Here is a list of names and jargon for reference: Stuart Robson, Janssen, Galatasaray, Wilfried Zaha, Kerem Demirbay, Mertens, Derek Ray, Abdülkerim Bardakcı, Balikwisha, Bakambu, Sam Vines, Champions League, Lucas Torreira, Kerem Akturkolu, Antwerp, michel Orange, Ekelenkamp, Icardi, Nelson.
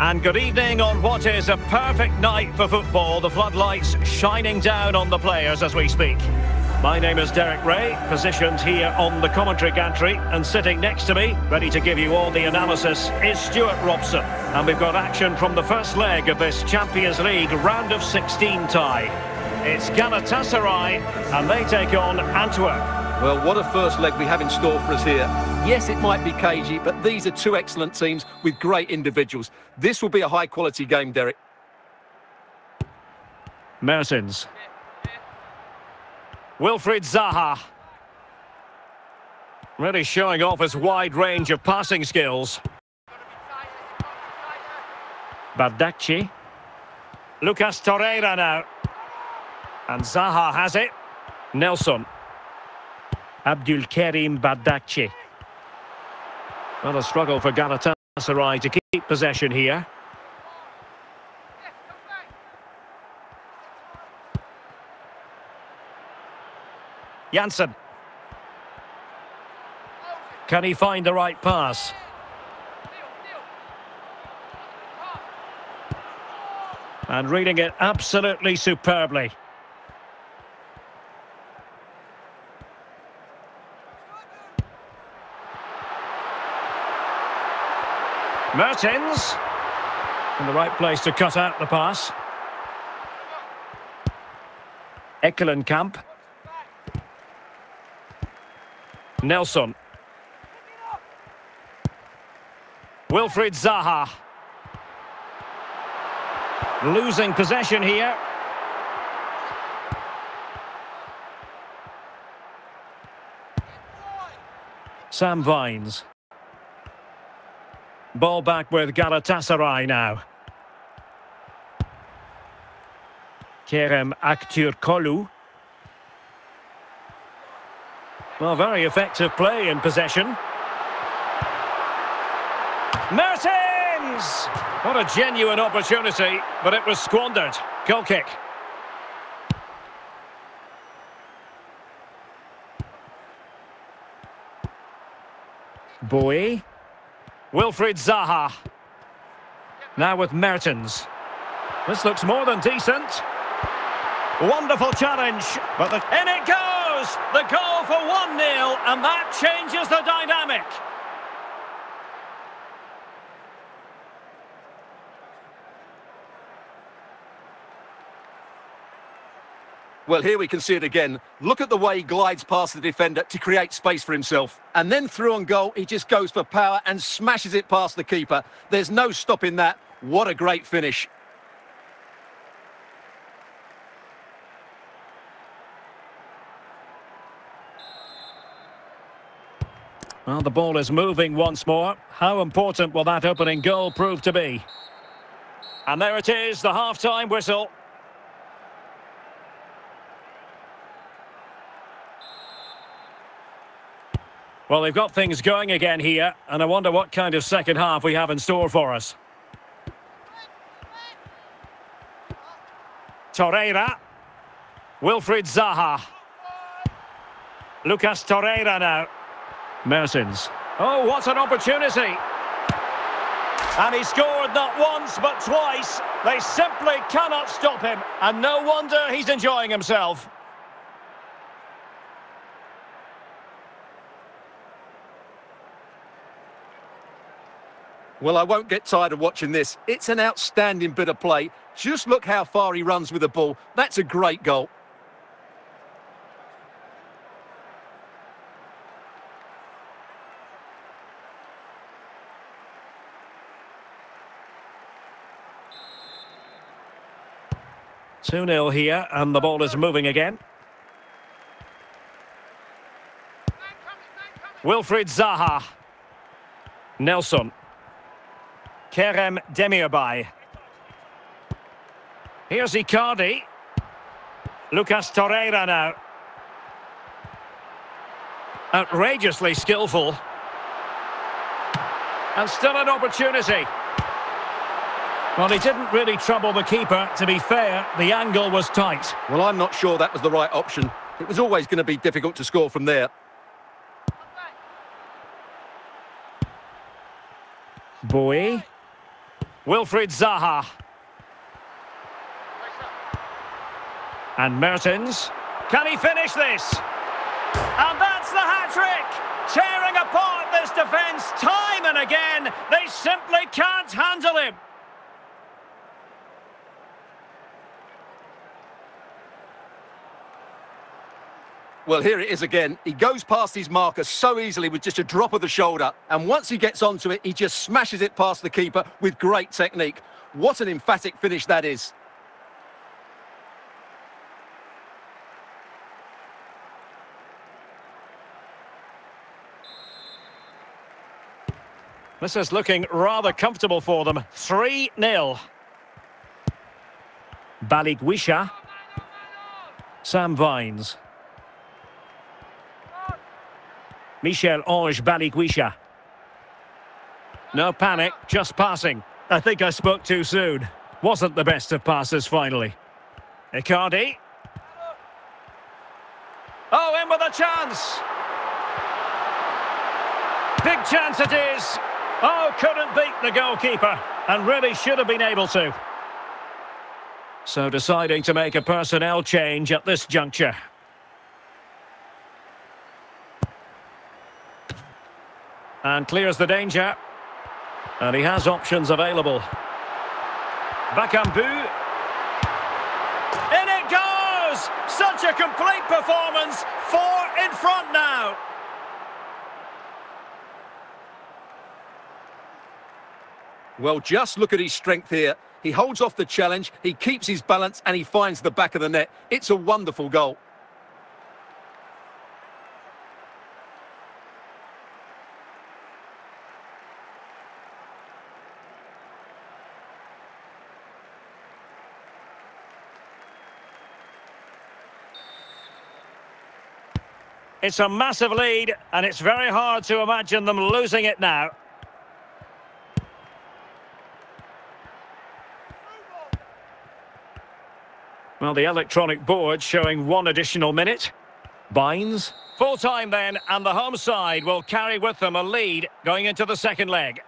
And good evening on what is a perfect night for football. The floodlights shining down on the players as we speak. My name is Derek Ray, positioned here on the commentary gantry, and sitting next to me, ready to give you all the analysis, is Stuart Robson. And we've got action from the first leg of this Champions League round of 16 tie. It's Galatasaray, and they take on Antwerp. Well, what a first leg we have in store for us here. Yes, it might be cagey, but these are two excellent teams with great individuals. This will be a high-quality game, Derek. Mertens. Wilfried Zaha, really showing off his wide range of passing skills. Bardakcı, Lucas Torreira now, and Zaha has it. Nelson, Abdülkerim Bardakcı. Well, a struggle for Galatasaray to keep possession here. Janssen. Can he find the right pass? And reading it absolutely superbly. Mertens. In the right place to cut out the pass. Ekelenkamp. Nelson. Wilfried Zaha. Losing possession here. Sam Vines. Ball back with Galatasaray now. Kerem Akturkolu. Well, very effective play in possession. Mertens! What a genuine opportunity, but it was squandered. Goal kick. Boy. Wilfried Zaha. Now with Mertens. This looks more than decent. Wonderful challenge, but in it goes! The goal for 1-0, and that changes the dynamic. Well, here we can see it again. Look at the way he glides past the defender to create space for himself. And then through on goal, he just goes for power and smashes it past the keeper. There's no stopping that. What a great finish. Well, the ball is moving once more. How important will that opening goal prove to be? And there it is, the half-time whistle. Well, they've got things going again here, and I wonder what kind of second half we have in store for us. Torreira. Wilfried Zaha. Lucas Torreira now. Mertens. Oh, what an opportunity! And he scored not once, but twice. They simply cannot stop him, and no wonder he's enjoying himself. Well, I won't get tired of watching this. It's an outstanding bit of play. Just look how far he runs with the ball. That's a great goal. Two-nil here, and the ball is moving again. Wilfried Zaha. Nelson. Kerem Demirbay. Here's Icardi. Lucas Torreira now. Outrageously skillful. And still an opportunity. Well, he didn't really trouble the keeper. To be fair, the angle was tight. Well, I'm not sure that was the right option. It was always going to be difficult to score from there. Boy. Wilfried Zaha. And Mertens. Can he finish this? And that's the hat-trick! Tearing apart this defence time and again. They simply can't handle him. Well, here it is again. He goes past his marker so easily with just a drop of the shoulder. And once he gets onto it, he just smashes it past the keeper with great technique. What an emphatic finish that is. This is looking rather comfortable for them. 3-0. Balikwisha. Sam Vines. Michel Orange Balikwisha. No panic, just passing. I think I spoke too soon. Wasn't the best of passes, finally. Icardi. Oh, in with a chance. Big chance it is. Oh, couldn't beat the goalkeeper and really should have been able to. So deciding to make a personnel change at this juncture. And clears the danger. And he has options available. Bakambu. In it goes! Such a complete performance. 4 in front now. Well, just look at his strength here. He holds off the challenge, he keeps his balance, and he finds the back of the net. It's a wonderful goal. It's a massive lead, and it's very hard to imagine them losing it now. Well, the electronic board showing 1 additional minute. Vines. Full time then, and the home side will carry with them a lead going into the second leg.